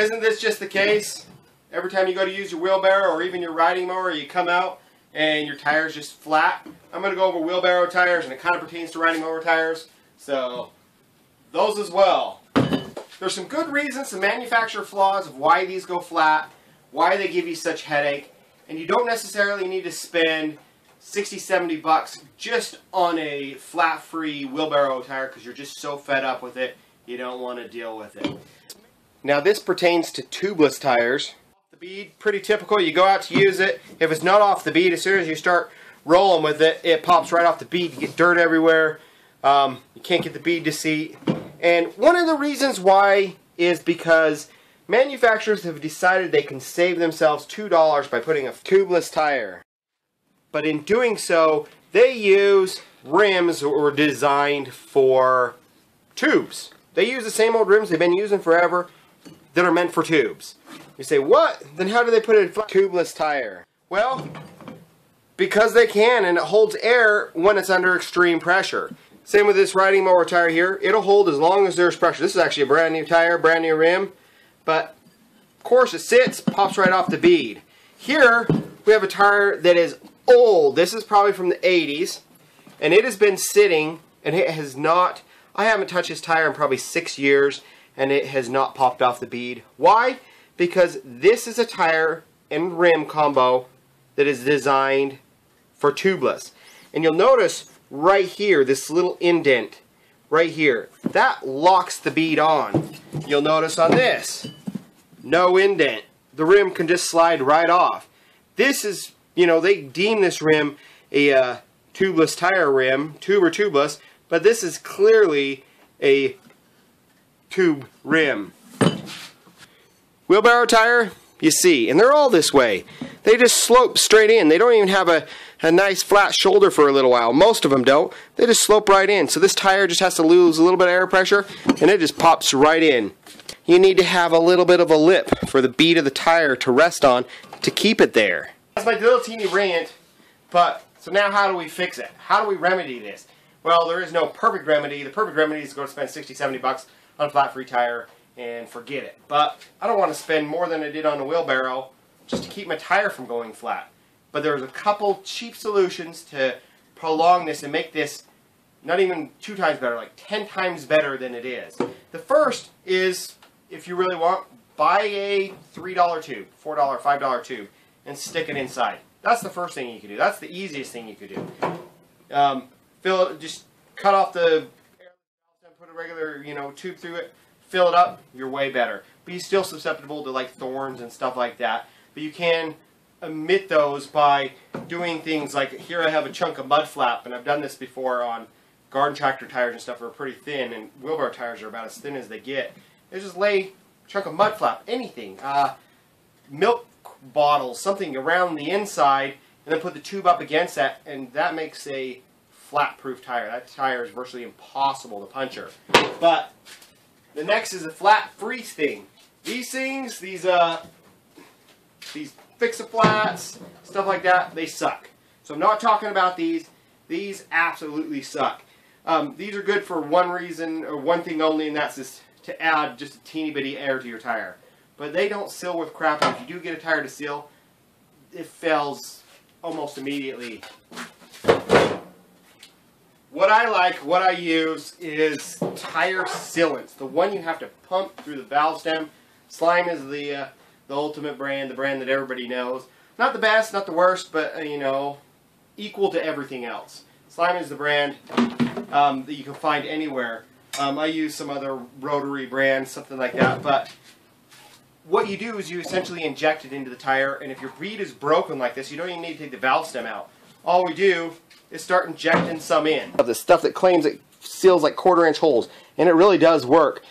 Isn't this just the case? Every time you go to use your wheelbarrow or even your riding mower, you come out and your tire's just flat. I'm going to go over wheelbarrow tires, and it kind of pertains to riding mower tires. So, those as well. There's some good reasons, some manufacturer flaws of why these go flat, why they give you such headache, and you don't necessarily need to spend 60, 70 bucks just on a flat free wheelbarrow tire because you're just so fed up with it, you don't want to deal with it. Now this pertains to tubeless tires. The bead, pretty typical, you go out to use it, if it's not off the bead, as soon as you start rolling with it, it pops right off the bead, you get dirt everywhere, you can't get the bead to seat. And one of the reasons why is because manufacturers have decided they can save themselves $2 by putting a tubeless tire. But in doing so, they use rims that were designed for tubes. They use the same old rims they've been using forever that are meant for tubes. You say, what? Then how do they put a tubeless tire? Well, because they can, and it holds air when it's under extreme pressure. Same with this riding mower tire here. It'll hold as long as there's pressure. This is actually a brand new tire, brand new rim. But, of course, it sits, pops right off the bead. Here, we have a tire that is old. This is probably from the 80s. And it has been sitting, and it has not, I haven't touched this tire in probably 6 years, and it has not popped off the bead. Why? Because this is a tire and rim combo that is designed for tubeless. And you'll notice right here, this little indent right here, that locks the bead on. You'll notice on this, no indent. The rim can just slide right off. This is, you know, they deem this rim a tubeless tire rim, tube or tubeless, but this is clearly a tube rim. Wheelbarrow tire, you see, and they're all this way. They just slope straight in. They don't even have a nice flat shoulder for a little while. Most of them don't. They just slope right in. So this tire just has to lose a little bit of air pressure and it just pops right in. You need to have a little bit of a lip for the bead of the tire to rest on to keep it there. That's my little teeny rant, but so now how do we fix it? How do we remedy this? Well, there is no perfect remedy. The perfect remedy is to go spend 60, 70 bucks on a flat free tire and forget it. But I don't want to spend more than I did on a wheelbarrow just to keep my tire from going flat. But there's a couple cheap solutions to prolong this and make this not even 2 times better, like 10 times better than it is. The first is, if you really want, buy a $3 tube, $4, $5 tube, and stick it inside. That's the first thing you can do. That's the easiest thing you could do. Fill it, just cut off the air and put a regular, you know, tube through it, fill it up, you're way better. But you're still susceptible to like thorns and stuff like that. But you can omit those by doing things like, here I have a chunk of mud flap, and I've done this before on garden tractor tires and stuff that are pretty thin, and wheelbarrow tires are about as thin as they get. Is just lay a chunk of mud flap, anything, milk bottles, something around the inside, and then put the tube up against that, and that makes a flat proof tire. That tire is virtually impossible to puncture. But the next is a flat free thing. These things, these fix-a-flats, stuff like that, they suck. So I'm not talking about these. These absolutely suck. These are good for one reason or one thing only, and that's just to add just a teeny bitty air to your tire. But they don't seal with crap, and if you do get a tire to seal, it fails almost immediately. What I like, what I use, is tire sealants. The one you have to pump through the valve stem. Slime is the ultimate brand, the brand that everybody knows. Not the best, not the worst, but you know, equal to everything else. Slime is the brand that you can find anywhere. I use some other rotary brand, something like that, but what you do is you essentially inject it into the tire, and if your bead is broken like this, you don't even need to take the valve stem out. All we do is start injecting some in. The stuff that claims it seals like 1/4-inch holes, and it really does work.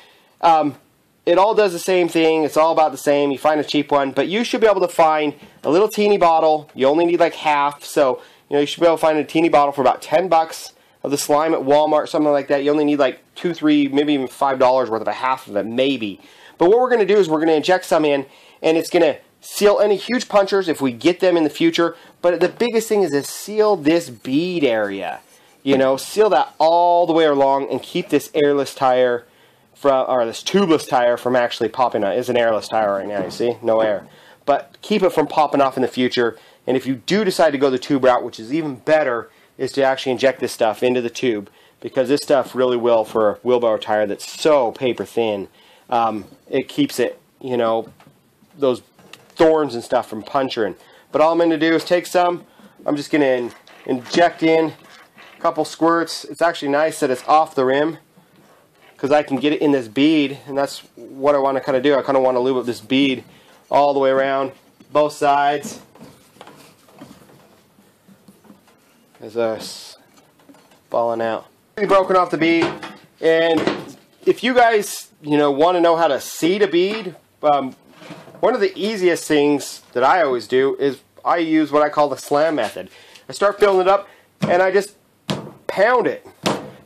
It all does the same thing, it's all about the same, you find a cheap one, but you should be able to find a little teeny bottle, you only need like half, so you know you should be able to find a teeny bottle for about 10 bucks. Of the slime at Walmart, something like that. You only need like $2, $3, maybe even $5 worth of a half of it, maybe. But what we're going to do is we're going to inject some in, and it's going to seal any huge punctures if we get them in the future. But the biggest thing is to seal this bead area. You know, seal that all the way along and keep this airless tire or this tubeless tire from actually popping out. It's an airless tire right now, you see? No air. But keep it from popping off in the future. And if you do decide to go the tube route, which is even better, is to actually inject this stuff into the tube, because this stuff really will, for a wheelbarrow tire that's so paper thin, it keeps it, you know, those thorns and stuff from puncturing. But all I'm going to do is take some, I'm just going to inject in a couple squirts. It's actually nice that it's off the rim, because I can get it in this bead, and that's what I want to kind of do. I kind of want to lube up this bead all the way around, both sides. There's us falling out. We've broken off the bead, and if you guys, you know, want to know how to seed a bead, one of the easiest things that I always do is I use what I call the slam method. I start filling it up, and I just pound it.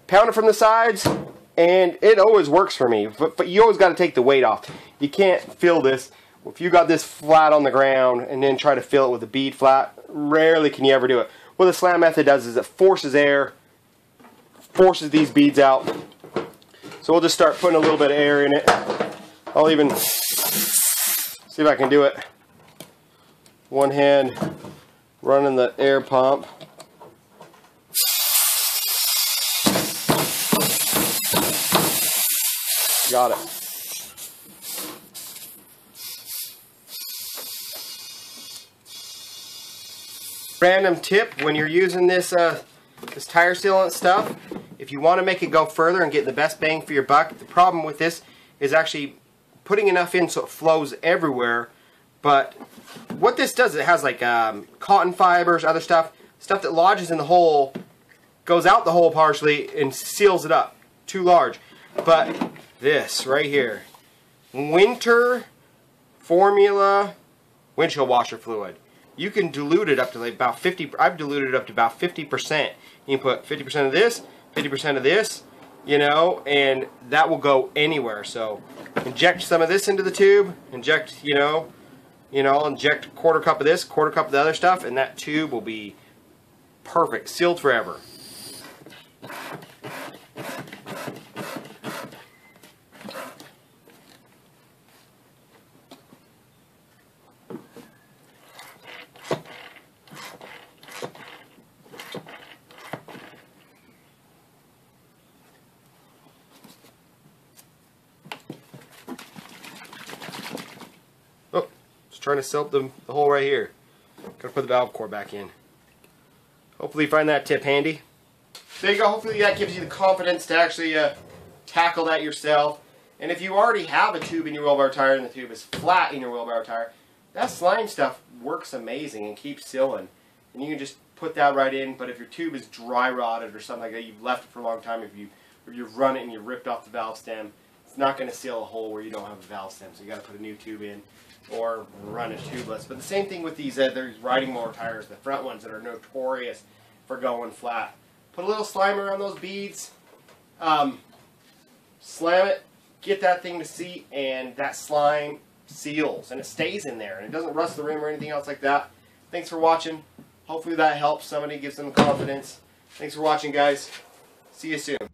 Pound it from the sides. And it always works for me, but you always got to take the weight off. You can't fill this. If you got this flat on the ground and then try to fill it with a bead flat, rarely can you ever do it. What the slam method does is it forces air, forces these beads out. So we'll just start putting a little bit of air in it. I'll even see if I can do it. One hand running the air pump. Got it. Random tip when you're using this this tire sealant stuff, if you want to make it go further and get the best bang for your buck, the problem with this is actually putting enough in so it flows everywhere. But what this does, it has like cotton fibers, other stuff that lodges in the hole, goes out the hole partially and seals it up. Too large. But this right here, Winter Formula windshield washer fluid. You can dilute it up to like about 50. I've diluted it up to about 50%. You can put 50% of this, 50% of this, you know, and that will go anywhere. So inject some of this into the tube. Inject, you know, inject a quarter cup of this, quarter cup of the other stuff, and that tube will be perfect, sealed forever. Trying to seal the hole right here. Gotta put the valve core back in. Hopefully you find that tip handy. There you go. Hopefully that gives you the confidence to actually tackle that yourself. And if you already have a tube in your wheelbarrow tire and the tube is flat in your wheelbarrow tire, that slime stuff works amazing and keeps sealing. And you can just put that right in. But if your tube is dry rotted or something like that, you've left it for a long time, if you've run it and you ripped off the valve stem, it's not going to seal a hole where you don't have a valve stem, so you got to put a new tube in or run a tubeless. But the same thing with these other riding mower tires, the front ones that are notorious for going flat. Put a little slime around those beads, slam it, get that thing to seat, and that slime seals and it stays in there and it doesn't rust the rim or anything else like that. Thanks for watching. Hopefully that helps somebody, gives them confidence. Thanks for watching, guys. See you soon.